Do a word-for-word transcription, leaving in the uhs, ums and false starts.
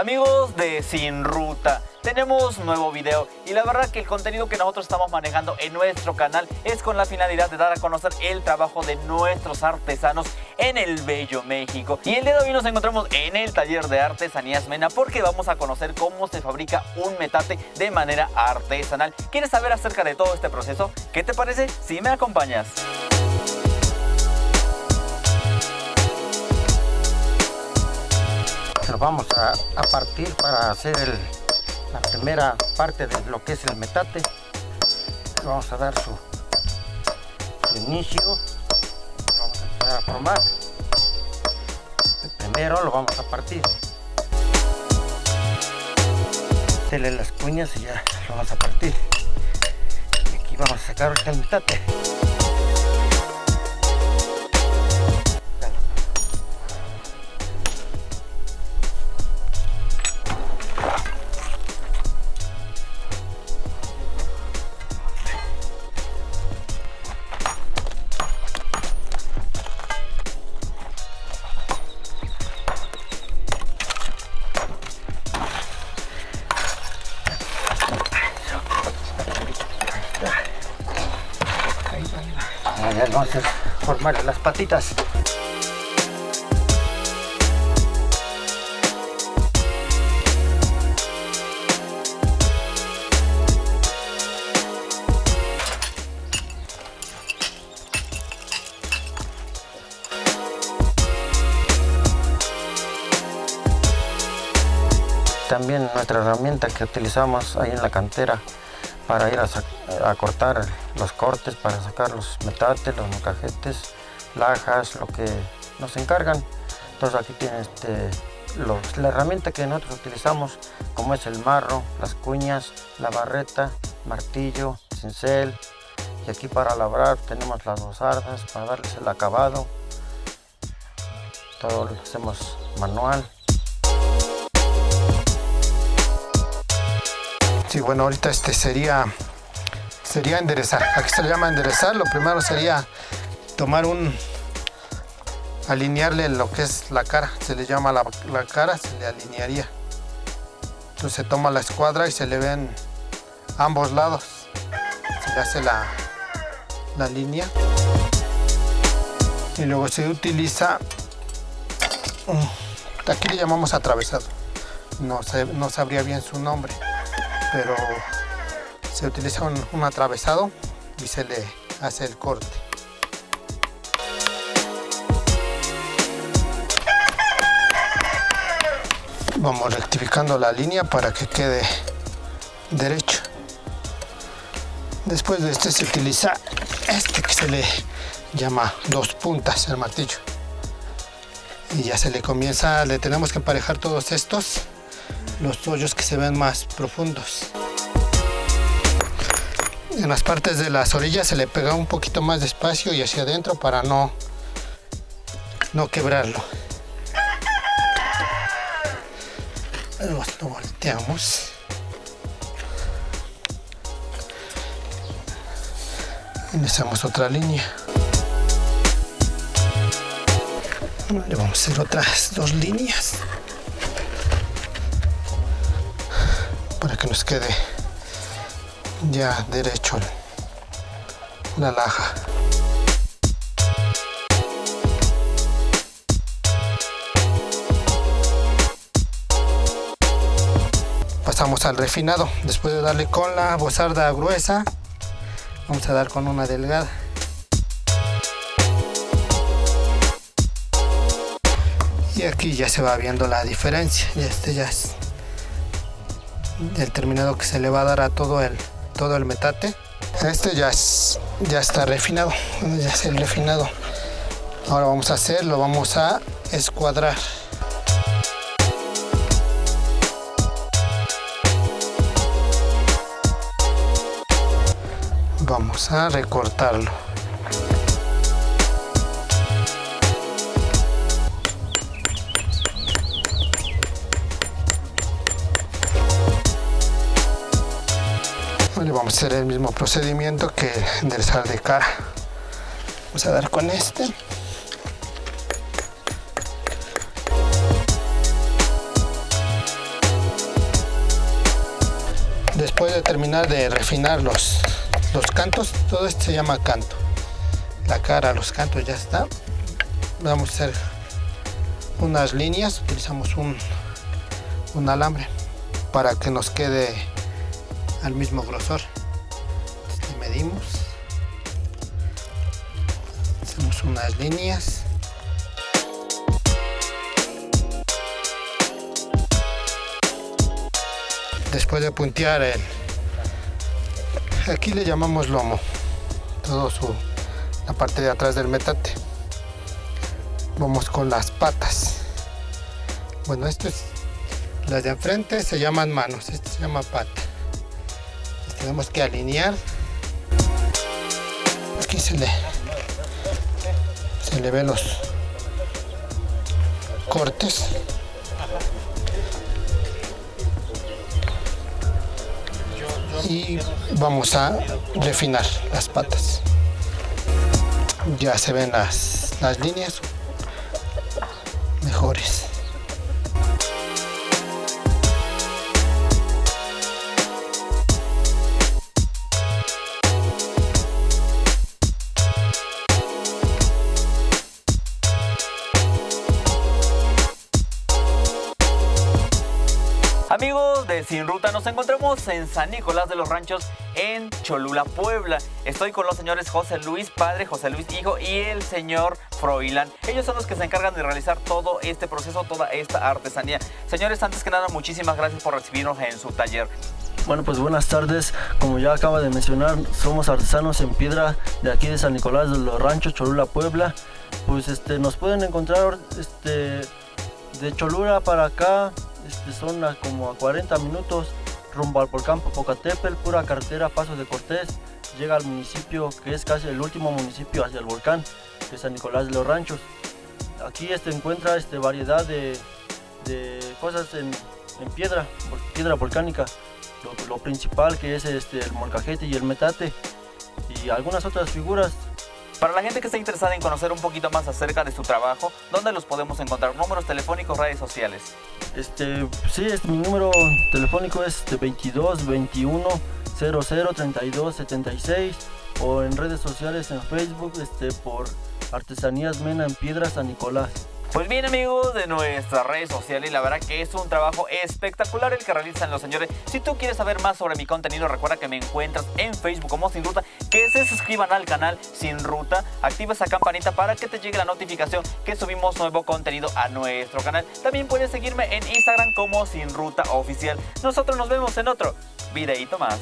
Amigos de Sin Ruta, tenemos nuevo video y la verdad que el contenido que nosotros estamos manejando en nuestro canal es con la finalidad de dar a conocer el trabajo de nuestros artesanos en el bello México. Y el día de hoy nos encontramos en el taller de Artesanías Mena porque vamos a conocer cómo se fabrica un metate de manera artesanal. ¿Quieres saber acerca de todo este proceso? ¿Qué te parece si me acompañas? Vamos a, a partir para hacer el, la primera parte de lo que es el metate. Vamos a dar su, su inicio. Vamos a empezar a formar. Primero lo vamos a partir. Hacerle las cuñas y ya lo vamos a partir. Y aquí vamos a sacar el metate. Vamos a formar las patitas. También nuestra herramienta que utilizamos ahí en la cantera para ir a, a cortar los cortes, para sacar los metates, los molcajetes, lajas, lo que nos encargan. Entonces aquí tienen este, los, la herramienta que nosotros utilizamos, como es el marro, las cuñas, la barreta, martillo, cincel. Y aquí para labrar tenemos las bozardas para darles el acabado. Todo lo hacemos manual. Sí, bueno, ahorita este sería, sería enderezar. Aquí se le llama enderezar. Lo primero sería tomar un, alinearle lo que es la cara. Se le llama la, la cara, se le alinearía. Entonces se toma la escuadra y se le ven ambos lados. Se le hace la, la línea. Y luego se utiliza, aquí le llamamos atravesado. No, se, no sabría bien su nombre, pero se utiliza un, un atravesado y se le hace el corte. Vamos rectificando la línea para que quede derecho. Después de este se utiliza este que se le llama dos puntas, el martillo. Y ya se le comienza, le tenemos que emparejar todos estos, los hoyos que se ven más profundos. En las partes de las orillas se le pega un poquito más de espacio y hacia adentro para no, no quebrarlo. Lo volteamos. Y hacemos otra línea. Le vamos a hacer otras dos líneas, para que nos quede ya derecho la laja. Pasamos al refinado. Después de darle con la bozarda gruesa, vamos a dar con una delgada. Y aquí ya se va viendo la diferencia. Y este ya es el terminado que se le va a dar a todo el, todo el metate. Este ya, es, ya está refinado, ya es el refinado. Ahora vamos a hacer, lo vamos a escuadrar. Vamos a recortarlo. Vamos a hacer el mismo procedimiento que enderezar de cara. Vamos a dar con este. de terminar de refinar los, los cantos. Todo esto se llama canto. La cara, los cantos, ya está. Vamos a hacer unas líneas. Utilizamos un, un alambre para que nos quede al mismo grosor. Entonces, le medimos. Hacemos unas líneas. Después de puntear el, aquí le llamamos lomo, todo su, la parte de atrás del metate. Vamos con las patas. Bueno, esto es, las de enfrente se llaman manos, esto se llama pata. Las tenemos que alinear. Aquí se le, se le ven los cortes. Y vamos a refinar las patas. Ya se ven las, las líneas mejores. Amigos de Sin Ruta, nos encontramos en San Nicolás de los Ranchos, en Cholula, Puebla. Estoy con los señores José Luis, padre, José Luis, hijo, y el señor Froilán. Ellos son los que se encargan de realizar todo este proceso, toda esta artesanía. Señores, antes que nada, muchísimas gracias por recibirnos en su taller. Bueno, pues buenas tardes. Como ya acaba de mencionar, somos artesanos en piedra de aquí de San Nicolás de los Ranchos, Cholula, Puebla. Pues este, nos pueden encontrar este, de Cholula para acá. Este, son a, como a cuarenta minutos rumbo al volcán Popocatépetl, pura carretera Paso de Cortés, llega al municipio que es casi el último municipio hacia el volcán, que es San Nicolás de los Ranchos. Aquí este, encuentra este, variedad de, de cosas en, en piedra, piedra volcánica, lo, lo principal que es este, el molcajete y el metate y algunas otras figuras. Para la gente que esté interesada en conocer un poquito más acerca de su trabajo, ¿dónde los podemos encontrar? ¿Números telefónicos, redes sociales? Este, sí, este, mi número telefónico es veintidós veintiuno cero cero treinta y dos setenta y seis o en redes sociales en Facebook este, por Artesanías Mena en Piedra San Nicolás. Pues bien, amigos de nuestras redes sociales, la verdad que es un trabajo espectacular el que realizan los señores. Si tú quieres saber más sobre mi contenido, recuerda que me encuentras en Facebook como Sin Ruta, que se suscriban al canal Sin Ruta, activa esa campanita para que te llegue la notificación que subimos nuevo contenido a nuestro canal. También puedes seguirme en Instagram como Sin Ruta Oficial. Nosotros nos vemos en otro videíto más.